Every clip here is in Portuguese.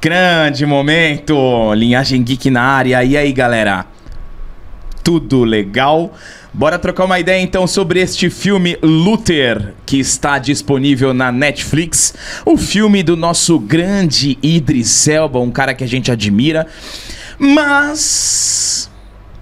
Grande momento, Linhagem Geek na área. E aí, galera? Tudo legal? Bora trocar uma ideia então sobre este filme Luther, que está disponível na Netflix. O filme do nosso grande Idris Elba, um cara que a gente admira, mas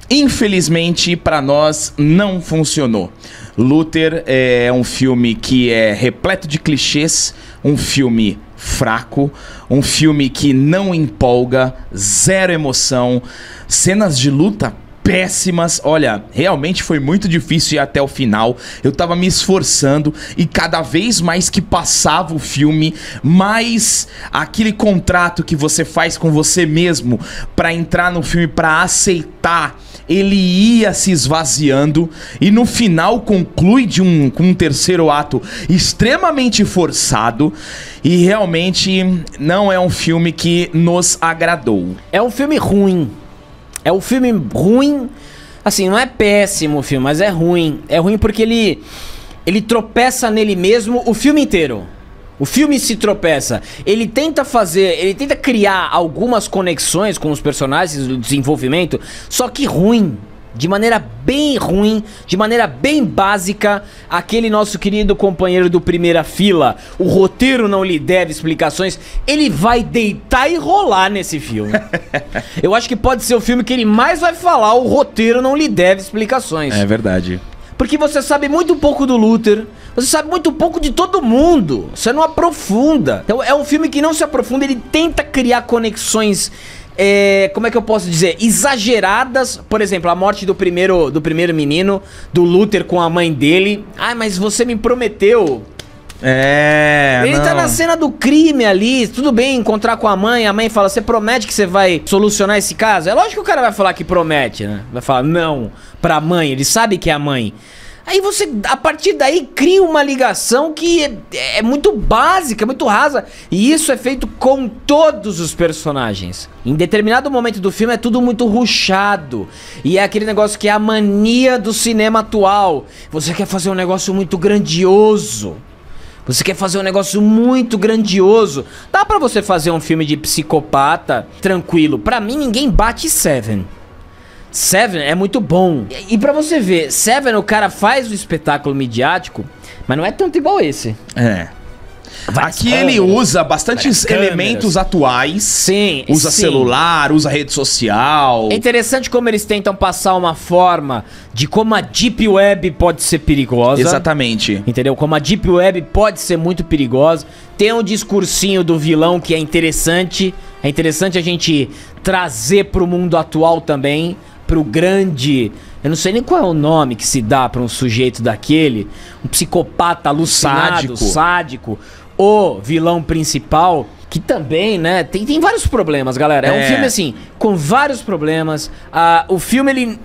infelizmente para nós não funcionou. Luther é um filme que é repleto de clichês, um filme fraco, um filme que não empolga, zero emoção, cenas de luta péssimas. Olha, realmente foi muito difícil ir até o final, eu tava me esforçando e cada vez mais que passava o filme, mais aquele contrato que você faz com você mesmo pra entrar no filme, pra aceitar, ele ia se esvaziando e no final conclui com um terceiro ato extremamente forçado e realmente não é um filme que nos agradou. É um filme ruim. É um filme ruim, assim, não é péssimo o filme, mas é ruim. É ruim porque ele tropeça nele mesmo o filme inteiro. O filme se tropeça. Ele tenta fazer, ele tenta criar algumas conexões com os personagens, o desenvolvimento, só que ruim. De maneira bem ruim, de maneira bem básica, aquele nosso querido companheiro do Primeira Fila, o roteiro não lhe deve explicações, ele vai deitar e rolar nesse filme. Eu acho que pode ser o filme que ele mais vai falar, o roteiro não lhe deve explicações. É verdade. Porque você sabe muito pouco do Luther, você sabe muito pouco de todo mundo, você não aprofunda. Então é um filme que não se aprofunda, ele tenta criar conexões... como é que eu posso dizer? Exageradas. Por exemplo, a morte do primeiro menino, do Luther com a mãe dele. Ai, mas você me prometeu. Ele tá na cena do crime ali. Tudo bem, encontrar com a mãe fala: você promete que você vai solucionar esse caso? É lógico que o cara vai falar que promete, né? Vai falar não pra mãe, ele sabe que é a mãe. Aí você, a partir daí, cria uma ligação que é muito básica, é muito rasa. E isso é feito com todos os personagens. Em determinado momento do filme é tudo muito rushado. E é aquele negócio que é a mania do cinema atual. Você quer fazer um negócio muito grandioso. Você quer fazer um negócio muito grandioso. Dá pra você fazer um filme de psicopata tranquilo. Pra mim, ninguém bate Seven. Seven é muito bom. E pra você ver, Seven o cara faz o espetáculo midiático, mas não é tanto igual esse. É. Aqui ele usa bastantes elementos atuais. Sim. Usa celular, usa rede social. É interessante como eles tentam passar uma forma de como a Deep Web pode ser perigosa. Exatamente. Entendeu? Como a Deep Web pode ser muito perigosa. Tem um discursinho do vilão que é interessante. É interessante a gente trazer pro mundo atual também. Pro grande... Eu não sei nem qual é o nome que se dá pra um sujeito daquele. Um psicopata alucinado, sádico. O vilão principal, que também, né, tem vários problemas, galera. É um filme, assim, com vários problemas. O filme,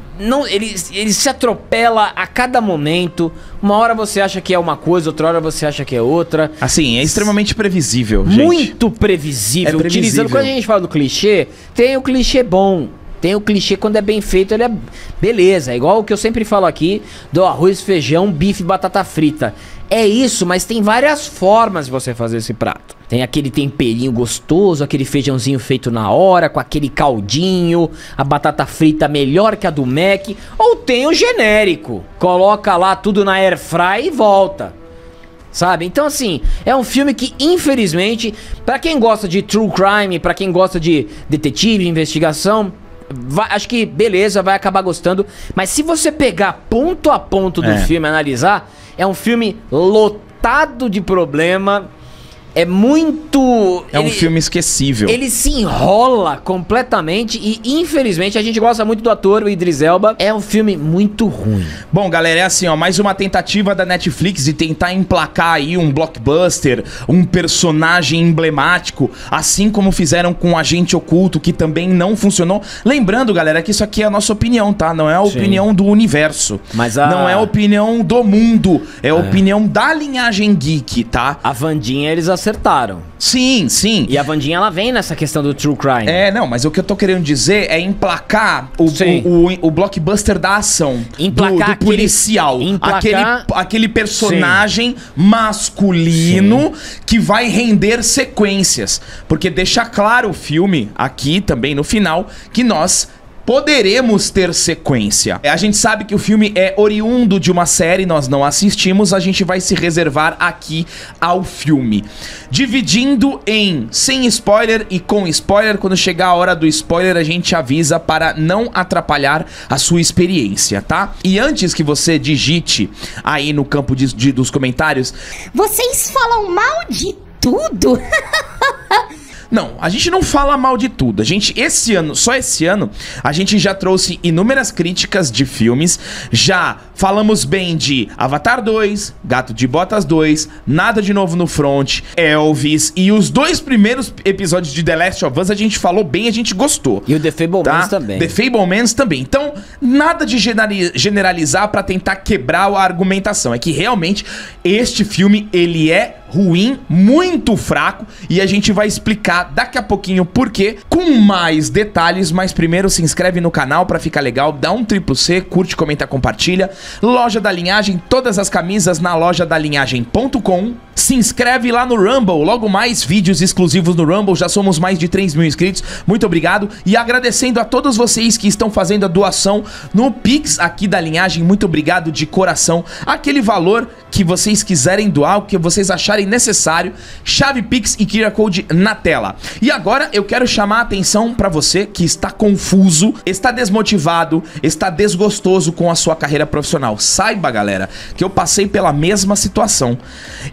ele se atropela a cada momento. Uma hora você acha que é uma coisa, outra hora você acha que é outra. Assim, é extremamente previsível, gente. Muito previsível. É previsível. Utilizando, quando a gente fala do clichê, tem o clichê bom. Tem o clichê, quando é bem feito, ele é... Beleza, é igual o que eu sempre falo aqui do arroz, feijão, bife, batata frita. É isso, mas tem várias formas de você fazer esse prato. Tem aquele temperinho gostoso, aquele feijãozinho feito na hora, com aquele caldinho, a batata frita melhor que a do Mac. Ou tem o genérico. Coloca lá tudo na airfry e volta. Sabe? Então, assim, é um filme que, infelizmente, pra quem gosta de true crime, pra quem gosta de detetive, investigação... acho que, beleza, vai acabar gostando. Mas se você pegar ponto a ponto do filme, analisar, é um filme lotado de problema. É muito... É um filme esquecível. Ele se enrola completamente e, infelizmente, a gente gosta muito do ator, o Idris Elba. É um filme muito ruim. Bom, galera, é assim, ó, mais uma tentativa da Netflix de tentar emplacar aí um blockbuster, um personagem emblemático, assim como fizeram com o Agente Oculto, que também não funcionou. Lembrando, galera, que isso aqui é a nossa opinião, tá? Não é a opinião do universo. Mas não é a opinião do mundo. É a opinião da Linhagem Geek, tá? A Vandinha, eles acertaram. Sim, sim. E a Vandinha, ela vem nessa questão do true crime. É, não, mas o que eu tô querendo dizer é emplacar o blockbuster da ação. Emplacar do policial. Aquele personagem masculino que vai render sequências. Porque deixa claro o filme, aqui também no final, que nós poderemos ter sequência. A gente sabe que o filme é oriundo de uma série, nós não assistimos, a gente vai se reservar aqui ao filme. Dividindo em sem spoiler e com spoiler, quando chegar a hora do spoiler a gente avisa para não atrapalhar a sua experiência, tá? E antes que você digite aí no campo dos comentários... Vocês falam mal de tudo? Não, a gente não fala mal de tudo. A gente, esse ano, só esse ano, a gente já trouxe inúmeras críticas de filmes. Já falamos bem de Avatar 2, Gato de Botas 2, Nada de Novo no Front, Elvis. E os dois primeiros episódios de The Last of Us a gente falou bem, a gente gostou. E o The Fabelmans também. The Fabelmans também. Então, nada de generalizar pra tentar quebrar a argumentação. É que realmente este filme, ele é ruim, muito fraco, e a gente vai explicar daqui a pouquinho por quê, com mais detalhes, mas primeiro se inscreve no canal pra ficar legal, dá um triplo C, curte, comenta, compartilha. Loja da Linhagem, todas as camisas na lojadalinhagem.com. Se inscreve lá no Rumble, logo mais vídeos exclusivos no Rumble, já somos mais de 3 mil inscritos, muito obrigado, e agradecendo a todos vocês que estão fazendo a doação no Pix aqui da Linhagem, muito obrigado de coração, aquele valor que vocês quiserem doar, o que vocês acharem necessário, chave Pix e QR Code na tela. E agora eu quero chamar a atenção pra você que está confuso, está desmotivado, está desgostoso com a sua carreira profissional. Saiba, galera, que eu passei pela mesma situação.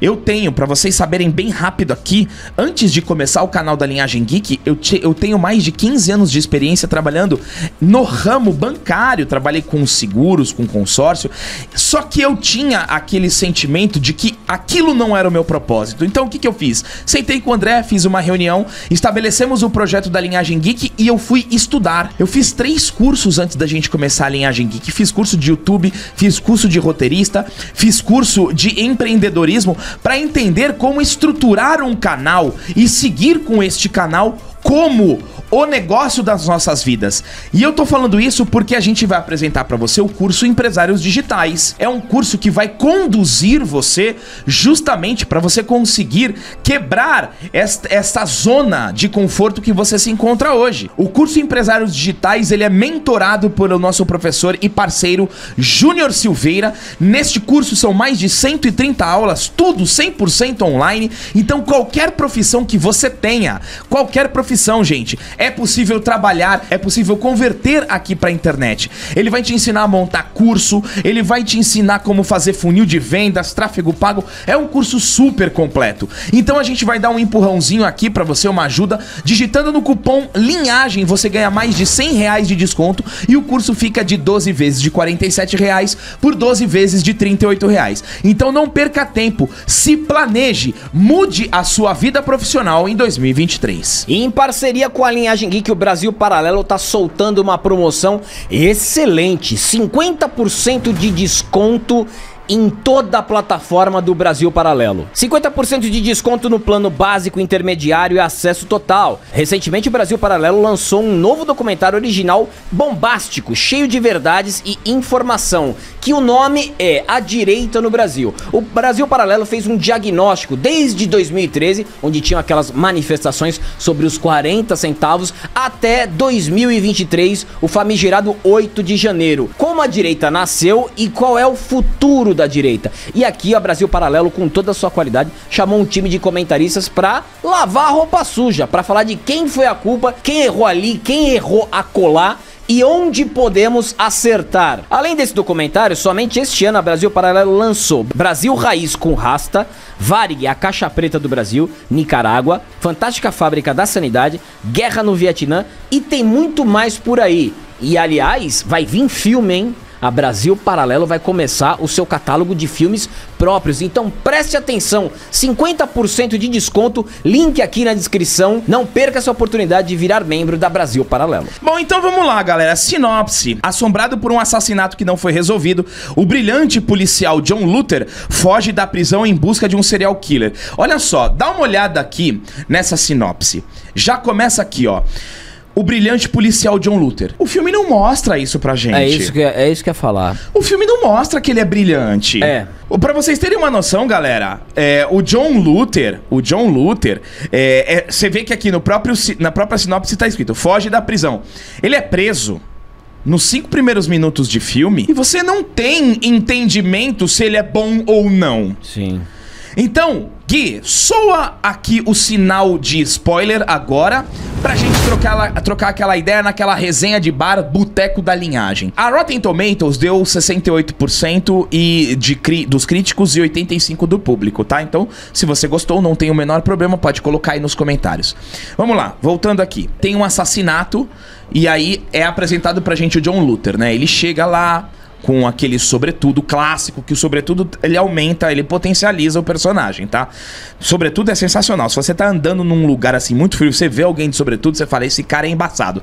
Eu tenho, pra vocês saberem bem rápido aqui, antes de começar o canal da Linhagem Geek, eu tenho mais de 15 anos de experiência trabalhando no ramo bancário, trabalhei com seguros, com consórcio, só que eu tinha aquele sentimento de que aquilo não era o meu propósito. Então o que eu fiz? Sentei com o André, fiz uma reunião, estabelecemos o projeto da Linhagem Geek e eu fui estudar. Eu fiz 3 cursos antes da gente começar a Linhagem Geek, fiz curso de YouTube, fiz curso de roteirista, fiz curso de empreendedorismo para entender como estruturar um canal e seguir com este canal como o negócio das nossas vidas. E eu tô falando isso porque a gente vai apresentar pra você o curso Empresários Digitais. É um curso que vai conduzir você justamente pra você conseguir quebrar essa zona de conforto que você se encontra hoje. O curso Empresários Digitais, ele é mentorado pelo nosso professor e parceiro Júnior Silveira. Neste curso são mais de 130 aulas, tudo 100% online. Então qualquer profissão que você tenha, qualquer profissão, gente, é possível trabalhar, é possível converter aqui pra internet. Ele vai te ensinar a montar curso, ele vai te ensinar como fazer funil de vendas, tráfego pago, é um curso super completo. Então a gente vai dar um empurrãozinho aqui pra você, uma ajuda, digitando no cupom LINHAGEM, você ganha mais de R$100 de desconto e o curso fica de 12 vezes de R$47 por 12 vezes de R$38. Então não perca tempo, se planeje, mude a sua vida profissional em 2023. E em parceria com a Linhagem Geek, o Brasil Paralelo tá soltando uma promoção excelente, 50% de desconto em toda a plataforma do Brasil Paralelo. 50% de desconto no plano básico, intermediário e acesso total. Recentemente o Brasil Paralelo lançou um novo documentário original bombástico, cheio de verdades e informação, que o nome é A Direita no Brasil. O Brasil Paralelo fez um diagnóstico desde 2013, onde tinham aquelas manifestações sobre os 40 centavos, até 2023, o famigerado 8 de janeiro. Como a direita nasceu e qual é o futuro da direita. E aqui a Brasil Paralelo, com toda a sua qualidade, chamou um time de comentaristas pra lavar a roupa suja, pra falar de quem foi a culpa, quem errou ali, quem errou acolá e onde podemos acertar. Além desse documentário, somente este ano a Brasil Paralelo lançou Brasil Raiz com Rasta, Varig, a Caixa Preta do Brasil, Nicarágua, Fantástica Fábrica da Sanidade, Guerra no Vietnã e tem muito mais por aí. E aliás, vai vir filme, hein? a Brasil Paralelo vai começar o seu catálogo de filmes próprios. Então preste atenção, 50% de desconto, link aqui na descrição. Não perca essa oportunidade de virar membro da Brasil Paralelo. Bom, então vamos lá, galera. Sinopse. Assombrado por um assassinato que não foi resolvido, o brilhante policial John Luther foge da prisão em busca de um serial killer. Olha só, dá uma olhada aqui nessa sinopse. Já começa aqui, ó. O brilhante policial John Luther. O filme não mostra isso pra gente. É isso que eu ia falar. O filme não mostra que ele é brilhante. É. Pra vocês terem uma noção, galera, o John Luther, você vê que aqui no próprio, na própria sinopse tá escrito, foge da prisão. Ele é preso nos 5 primeiros minutos de filme e você não tem entendimento se ele é bom ou não. Sim. Então, Gui, soa aqui o sinal de spoiler agora pra gente trocar aquela ideia naquela resenha de bar Boteco da Linhagem. A Rotten Tomatoes deu 68% dos críticos e 85% do público, tá? Então, se você gostou, não tem o menor problema, pode colocar aí nos comentários. Vamos lá, voltando aqui. Tem um assassinato e aí é apresentado pra gente o John Luther, né? Ele chega lá com aquele sobretudo clássico, que o sobretudo ele aumenta, ele potencializa o personagem, tá? Sobretudo é sensacional. Se você tá andando num lugar assim muito frio, você vê alguém de sobretudo, você fala, esse cara é embaçado.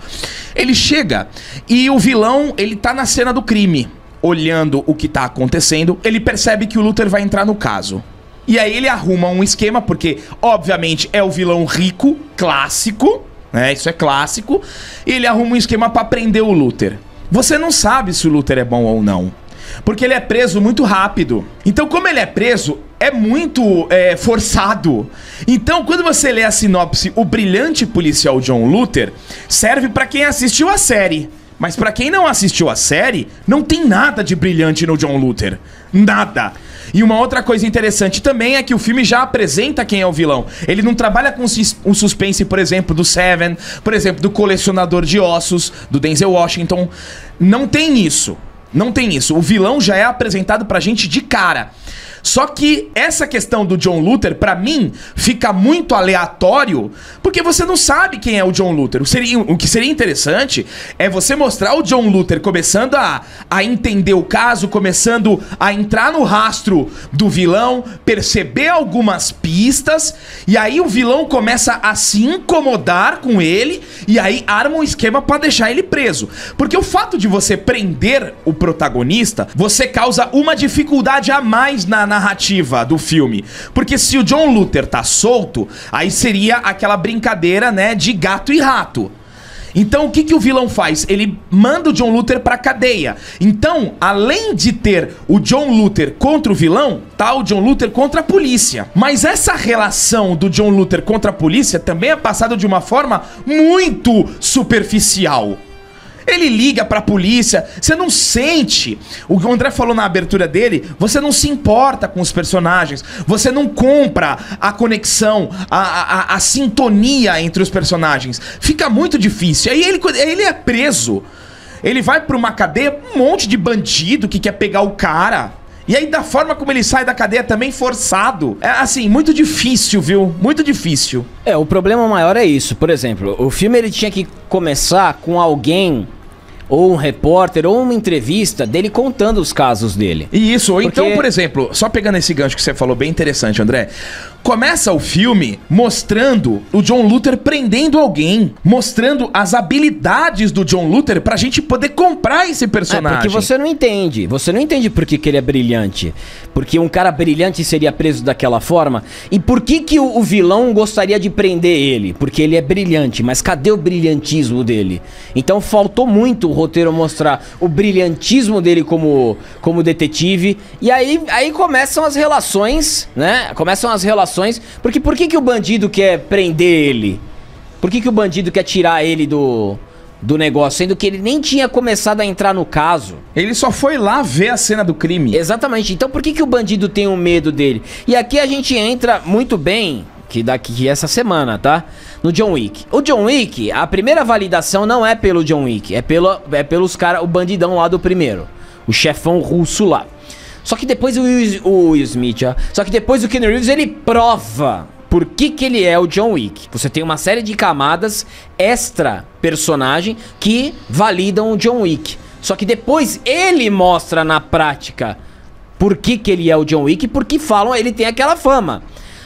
Ele chega e o vilão, ele tá na cena do crime, olhando o que tá acontecendo, ele percebe que o Luther vai entrar no caso. E aí ele arruma um esquema, porque obviamente é o vilão rico, clássico, né? Isso é clássico. E ele arruma um esquema pra prender o Luther. Você não sabe se o Luther é bom ou não, porque ele é preso muito rápido. Então, como ele é preso, é muito forçado. Então, quando você lê a sinopse, o brilhante policial John Luther serve pra quem assistiu a série. Mas pra quem não assistiu a série, não tem nada de brilhante no John Luther. Nada. E uma outra coisa interessante também é que o filme já apresenta quem é o vilão. Ele não trabalha com um suspense, por exemplo, do Seven, por exemplo, do Colecionador de Ossos, do Denzel Washington. Não tem isso. Não tem isso. O vilão já é apresentado pra gente de cara. Só que essa questão do John Luther, pra mim, fica muito aleatório, porque você não sabe quem é o John Luther. O que seria interessante é você mostrar o John Luther começando a entender o caso, começando a entrar no rastro do vilão, perceber algumas pistas, e aí o vilão começa a se incomodar com ele, e aí arma um esquema pra deixar ele preso. Porque o fato de você prender o protagonista, você causa uma dificuldade a mais na narrativa do filme, porque se o John Luther tá solto, aí seria aquela brincadeira, né, de gato e rato. Então o que o vilão faz? Ele manda o John Luther pra cadeia. Então, além de ter o John Luther contra o vilão, tá o John Luther contra a polícia. Mas essa relação do John Luther contra a polícia também é passada de uma forma muito superficial. Ele liga pra polícia, você não sente. O que o André falou na abertura dele, você não se importa com os personagens, você não compra a conexão, a sintonia entre os personagens. Fica muito difícil. Aí ele é preso, ele vai pra uma cadeia, um monte de bandido que quer pegar o cara. E aí da forma como ele sai da cadeia também forçado. É assim, muito difícil, viu? Muito difícil. É, o problema maior é isso. Por exemplo, o filme ele tinha que começar com alguém, ou um repórter, ou uma entrevista dele contando os casos dele. E isso, ou então, por exemplo, só pegando esse gancho que você falou, bem interessante, André. Começa o filme mostrando o John Luther prendendo alguém, mostrando as habilidades do John Luther pra gente poder comprar esse personagem. É, porque você não entende por que ele é brilhante. Porque um cara brilhante seria preso daquela forma. E por que o vilão gostaria de prender ele? Porque ele é brilhante, mas cadê o brilhantismo dele? Então faltou muito roteiro mostrar o brilhantismo dele como detetive. E aí começam as relações, né? Começam as relações. Porque por que o bandido quer prender ele? Por que o bandido quer tirar ele do negócio, sendo que ele nem tinha começado a entrar no caso? Ele só foi lá ver a cena do crime. Exatamente. Então por que o bandido tem um medo dele? E aqui a gente entra muito bem, que daqui essa semana, tá? No John Wick. O John Wick, a primeira validação não é pelo John Wick, é pelos caras, o bandidão lá do primeiro, o chefão russo lá. Só que depois o Will Smith, ó. Só que depois o Ken Reeves, ele prova por que ele é o John Wick. Você tem uma série de camadas extra personagem que validam o John Wick. Só que depois ele mostra na prática por que que ele é o John Wick e por que falam ele tem aquela fama.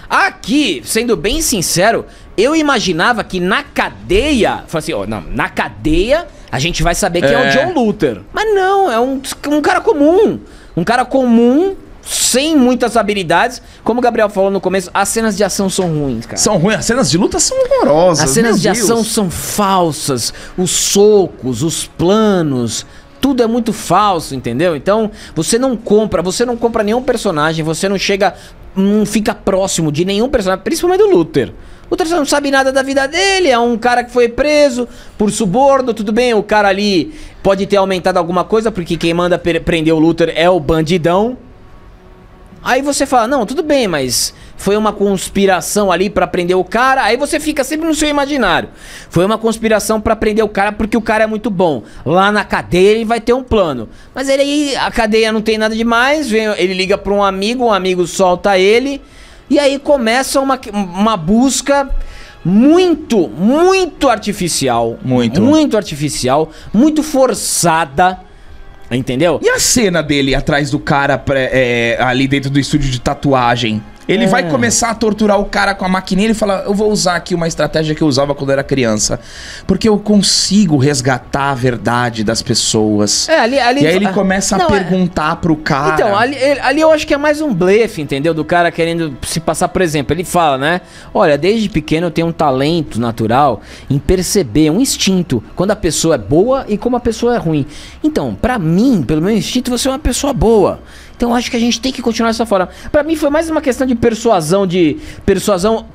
Aqui, sendo bem sincero, eu imaginava que na cadeia... Falei assim, ó, não, na cadeia a gente vai saber quem é o John Luther. Mas não, é um cara comum. Um cara comum... sem muitas habilidades. Como o Gabriel falou no começo, as cenas de ação são ruins, cara. São ruins, as cenas de luta são horrorosas. As cenas de ação são falsas. Os socos, os planos, tudo é muito falso, entendeu? Então, você não compra nenhum personagem, você não chega, não fica próximo de nenhum personagem, principalmente do Luther. O Luther não sabe nada da vida dele, é um cara que foi preso por suborno, tudo bem, o cara ali pode ter aumentado alguma coisa, porque quem manda prender o Luther é o bandidão. Aí você fala, não, tudo bem, mas foi uma conspiração ali pra prender o cara. Aí você fica sempre no seu imaginário. Foi uma conspiração pra prender o cara porque o cara é muito bom. Lá na cadeia ele vai ter um plano. Mas ele aí, a cadeia não tem nada demais. Ele liga pra um amigo solta ele. E aí começa uma busca muito, muito artificial. Muito artificial, muito forçada. Entendeu? E a cena dele atrás do cara ali dentro do estúdio de tatuagem? Ele vai começar a torturar o cara com a maquininha. Ele fala, eu vou usar aqui uma estratégia que eu usava quando eu era criança, porque eu consigo resgatar a verdade das pessoas. E aí ele começa a perguntar pro cara. Então, ali eu acho que é mais um blefe, entendeu? Do cara querendo se passar, por exemplo. Ele fala, né? Olha, desde pequeno eu tenho um talento natural em perceber um instinto. Quando a pessoa é boa e como a pessoa é ruim. Então, pra mim, pelo meu instinto, você é uma pessoa boa. Então eu acho que a gente tem que continuar dessa forma. Pra mim foi mais uma questão de persuasão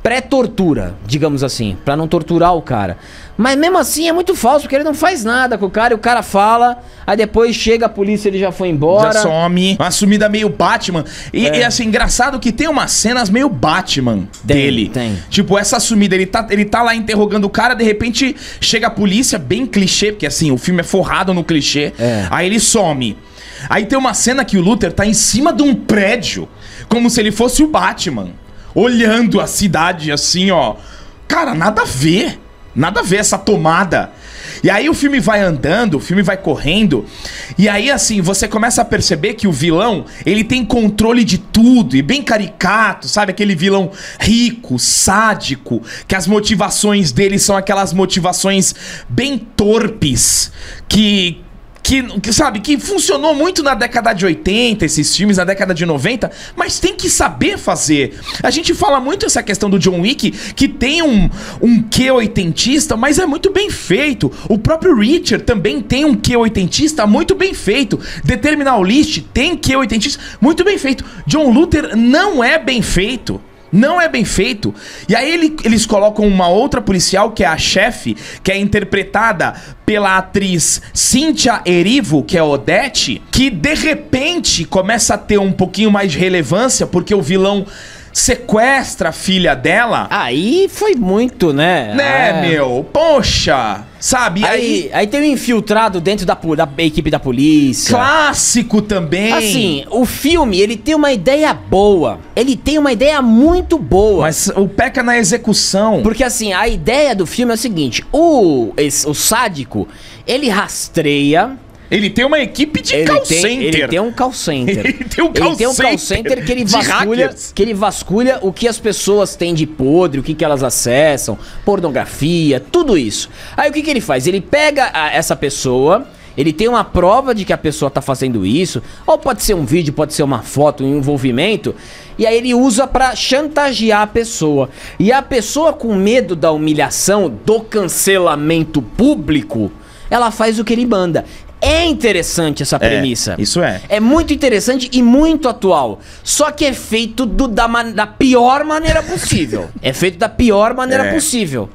pré-tortura, digamos assim, pra não torturar o cara. Mas mesmo assim é muito falso, porque ele não faz nada com o cara, e o cara fala, aí depois chega a polícia, ele já foi embora. Já some. Uma sumida meio Batman. E assim, engraçado que tem umas cenas meio Batman dele. Tem. Tipo, essa sumida, ele tá lá interrogando o cara, de repente chega a polícia, bem clichê, porque assim, o filme é forrado no clichê. É. Aí ele some. Aí tem uma cena que o Luther tá em cima de um prédio, como se ele fosse o Batman, olhando a cidade assim, ó. Cara, nada a ver. Nada a ver essa tomada. E aí o filme vai andando, o filme vai correndo. E aí, assim, você começa a perceber que o vilão, ele tem controle de tudo. E bem caricato, sabe? Aquele vilão rico, sádico. Que as motivações dele são aquelas motivações bem torpes. Sabe, que funcionou muito na década de 80, esses filmes, na década de 90, mas tem que saber fazer. A gente fala muito essa questão do John Wick, que tem um quê oitentista, mas é muito bem feito. O próprio Reacher também tem um quê oitentista muito bem feito. The Terminal List tem quê oitentista muito bem feito. John Luther não é bem feito. Não é bem feito. E aí eles colocam uma outra policial, que é a chefe, que é interpretada pela atriz Cynthia Erivo, que é Odete, que de repente começa a ter um pouquinho mais de relevância, porque o vilão sequestra a filha dela. Aí foi muito, né? Meu, poxa... Sabe? Aí tem um infiltrado dentro da equipe da polícia. Clássico também. Assim, o filme, ele tem uma ideia boa. Ele tem uma ideia muito boa. Mas o peca na execução. Porque assim, a ideia do filme é o seguinte. O sádico, ele rastreia... Ele tem uma equipe de call center. Ele tem um call center. ele tem um call center que ele vasculha o que as pessoas têm de podre, o que elas acessam, pornografia, tudo isso. Aí o que ele faz? Ele pega essa pessoa, ele tem uma prova de que a pessoa tá fazendo isso, ou pode ser um vídeo, pode ser uma foto, um envolvimento, e aí ele usa pra chantagear a pessoa. E a pessoa com medo da humilhação, do cancelamento público, ela faz o que ele manda. É interessante essa premissa. Isso é. É muito interessante e muito atual. Só que é feito da pior maneira possível. É feito da pior maneira possível.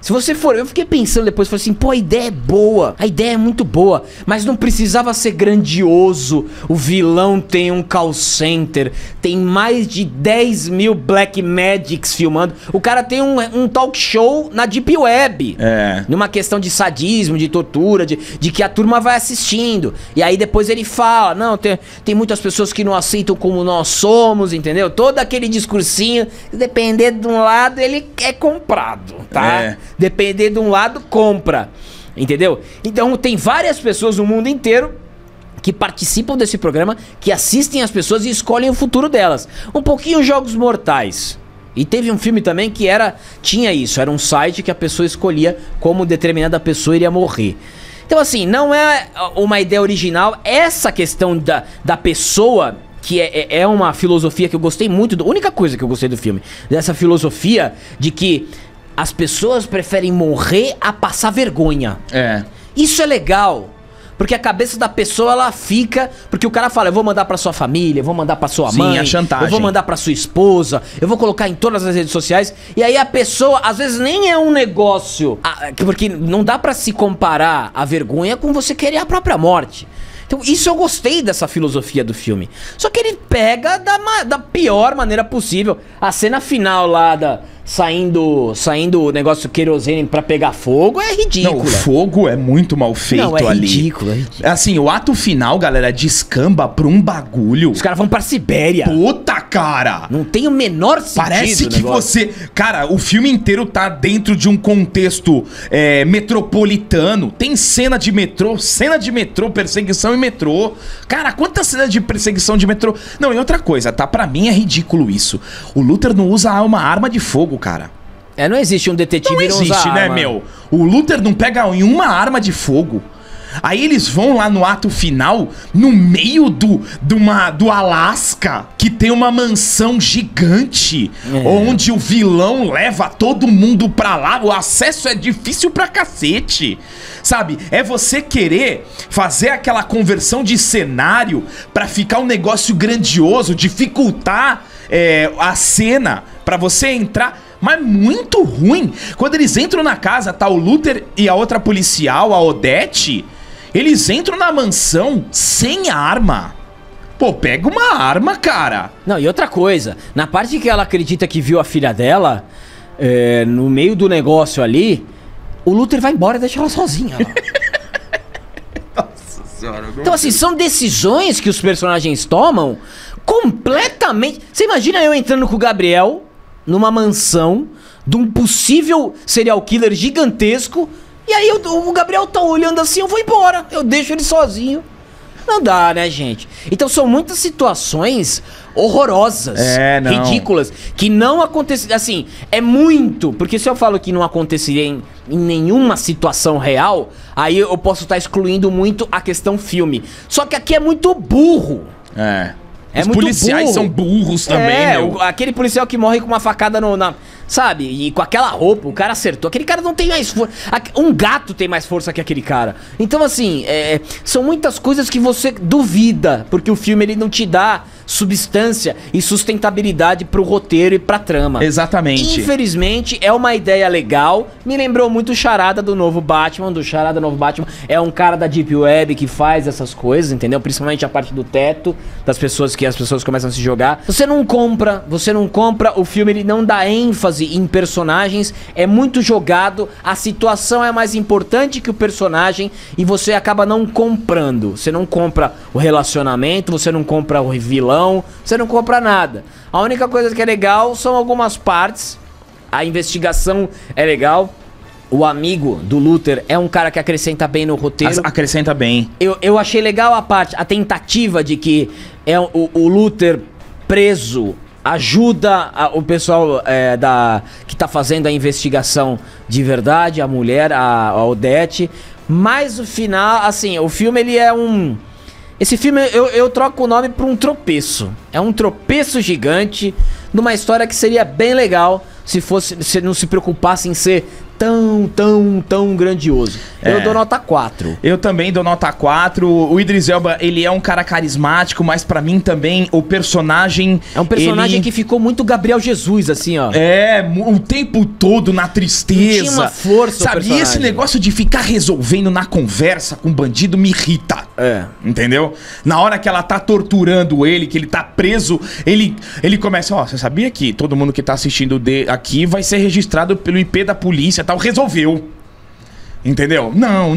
Se você for... Eu fiquei pensando depois, falei assim, pô, a ideia é boa. A ideia é muito boa. Mas não precisava ser grandioso. O vilão tem um call center. Tem mais de 10 mil Black Magics filmando. O cara tem um talk show na Deep Web. Numa questão de sadismo, de tortura, de que a turma vai assistindo. E aí depois ele fala, não, tem muitas pessoas que não aceitam como nós somos, entendeu? Todo aquele discursinho, depender de um lado, ele é comprado, tá? Depender de um lado, compra. entendeu? Então tem várias pessoas no mundo inteiro que participam desse programa, que assistem as pessoas e escolhem o futuro delas. Um pouquinho Jogos Mortais. E teve um filme também que era, tinha isso, era um site que a pessoa escolhia como determinada pessoa iria morrer. Então assim, não é uma ideia original. Essa questão da pessoa, que é uma filosofia que eu gostei muito, a única coisa que eu gostei do filme, dessa filosofia de que as pessoas preferem morrer a passar vergonha. É. Isso é legal. Porque a cabeça da pessoa, ela fica... Porque o cara fala, eu vou mandar pra sua família, eu vou mandar pra sua mãe... Sim, a chantagem. Eu vou mandar pra sua esposa, eu vou colocar em todas as redes sociais... E aí a pessoa, às vezes, nem é um negócio... Porque não dá pra se comparar a vergonha com você querer a própria morte... Então isso eu gostei dessa filosofia do filme. Só que ele pega da pior maneira possível. A cena final lá saindo o negócio querosene pra pegar fogo é ridícula. Não, o fogo é muito mal feito. Não, é ali ridículo, é ridículo. Assim, o ato final, galera, descamba pra um bagulho. Os caras vão pra Sibéria. Puta, cara! Não tem o menor sentido. Parece que você... Cara, o filme inteiro tá dentro de um contexto metropolitano. Tem cena de metrô, perseguição em metrô. Cara, quantas cenas de perseguição de metrô? Não, e outra coisa, tá? Pra mim é ridículo isso. O Luther não usa uma arma de fogo, cara. É, não existe um detetive que não usa arma. Não existe, né, meu? O Luther não pega nenhuma arma de fogo. Aí eles vão lá no ato final, no meio do Alasca, que tem uma mansão gigante, onde o vilão leva todo mundo pra lá. O acesso é difícil pra cacete, sabe? É você querer fazer aquela conversão de cenário pra ficar um negócio grandioso, dificultar a cena pra você entrar... Mas muito ruim. Quando eles entram na casa, tá o Luther e a outra policial, a Odete. Eles entram na mansão sem arma. Pô, pega uma arma, cara. Não, e outra coisa. Na parte que ela acredita que viu a filha dela, no meio do negócio ali, o Luther vai embora e deixa ela sozinha. Nossa senhora. Então assim, são decisões que os personagens tomam completamente... Você imagina eu entrando com o Gabriel... numa mansão de um possível serial killer gigantesco. E aí o Gabriel tá olhando assim, eu vou embora, eu deixo ele sozinho. Não dá, né, gente? Então são muitas situações horrorosas, ridículas, que não aconteceram. Assim, é muito, porque se eu falo que não aconteceria em nenhuma situação real, aí eu posso estar excluindo muito a questão filme. Só que aqui é muito burro. É. Os policiais são burros também, meu. Aquele policial que morre com uma facada sabe? E com aquela roupa, o cara acertou. Aquele cara não tem mais força. Um gato tem mais força que aquele cara. Então, assim, são muitas coisas que você duvida. Porque o filme, ele não te dá substância e sustentabilidade pro roteiro e pra trama. Exatamente. Infelizmente, é uma ideia legal. Me lembrou muito o Charada do Novo Batman. É um cara da Deep Web que faz essas coisas, entendeu? Principalmente a parte do teto, das pessoas que as pessoas começam a se jogar. Você não compra o filme, ele não dá ênfase em personagens, é muito jogado, a situação é mais importante que o personagem e você acaba não comprando. Você não compra o relacionamento, você não compra o vilão, você não compra nada. A única coisa que é legal são algumas partes, a investigação é legal. O amigo do Luther é um cara que acrescenta bem no roteiro. Acrescenta bem. Eu achei legal a tentativa de que o Luther preso ajuda o pessoal que tá fazendo a investigação de verdade, a mulher, a Odete. Mas o final, assim, o filme ele é um... Esse filme, eu troco o nome por um tropeço. É um tropeço gigante numa história que seria bem legal se não se preocupasse em ser tão grandioso. Eu dou nota 4. Eu também dou nota 4. O Idris Elba, ele é um cara carismático, mas pra mim também o personagem... É um personagem que ficou muito Gabriel Jesus, assim, ó. É, o tempo todo na tristeza. Tinha uma força, sabe? E esse negócio de ficar resolvendo na conversa com o bandido me irrita. É. Entendeu? Na hora que ela tá torturando ele, que ele tá preso, ele começa, ó, você sabia que todo mundo que tá assistindo aqui vai ser registrado pelo IP da polícia, tal, resolveu. Entendeu? Não.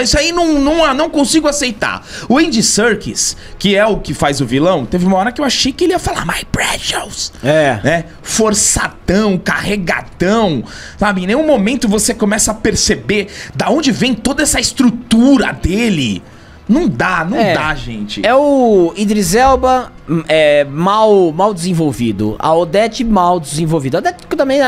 Isso aí não consigo aceitar. O Andy Serkis, que é o que faz o vilão, teve uma hora que eu achei que ele ia falar My Precious. É. Né? Forçadão, carregadão, sabe? Em nenhum momento você começa a perceber da onde vem toda essa estrutura dele. Não dá, gente. É o Idris Elba mal desenvolvido. A Odete mal desenvolvida. A Odete também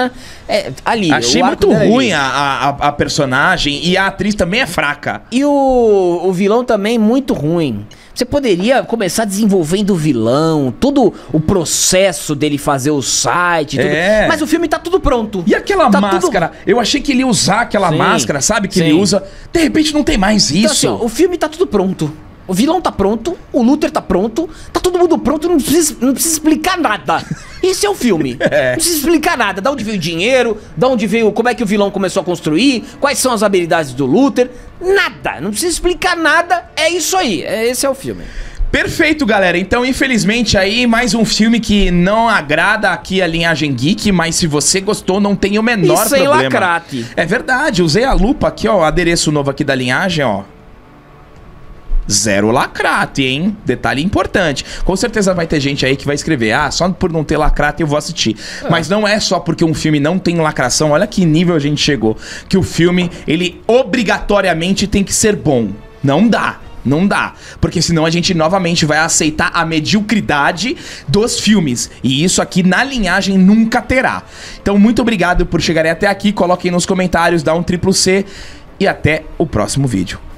ali. Achei muito ruim a personagem e a atriz também é fraca. E o vilão também muito ruim. Você poderia começar desenvolvendo o vilão, todo o processo dele fazer o site, tudo. É. Mas o filme tá tudo pronto. E aquela máscara? Tudo... Eu achei que ele ia usar aquela máscara, sabe? Que ele usa. De repente não tem mais isso. Então, assim, ó, o filme tá tudo pronto. O vilão tá pronto, o Luther tá pronto, tá todo mundo pronto, não precisa explicar nada. Esse é o filme. É. Não precisa explicar nada. Da onde veio o dinheiro, da onde veio, como é que o vilão começou a construir, quais são as habilidades do Luther. Nada. Não precisa explicar nada. É isso aí. Esse é o filme. Perfeito, galera. Então, infelizmente, aí mais um filme que não agrada aqui a Linhagem Geek, mas se você gostou, não tem o menor problema. Sem lacrate. É verdade. Usei a lupa aqui, ó, o adereço novo aqui da Linhagem, ó. Zero lacrate, hein? Detalhe importante. Com certeza vai ter gente aí que vai escrever: ah, só por não ter lacrate eu vou assistir. Mas não é só porque um filme não tem lacração. Olha que nível a gente chegou. Que o filme, ele obrigatoriamente tem que ser bom. Não dá. Não dá, porque senão a gente novamente vai aceitar a mediocridade dos filmes, e isso aqui na Linhagem nunca terá. Então muito obrigado por chegarem até aqui, coloquem nos comentários, dá um triple C e até o próximo vídeo.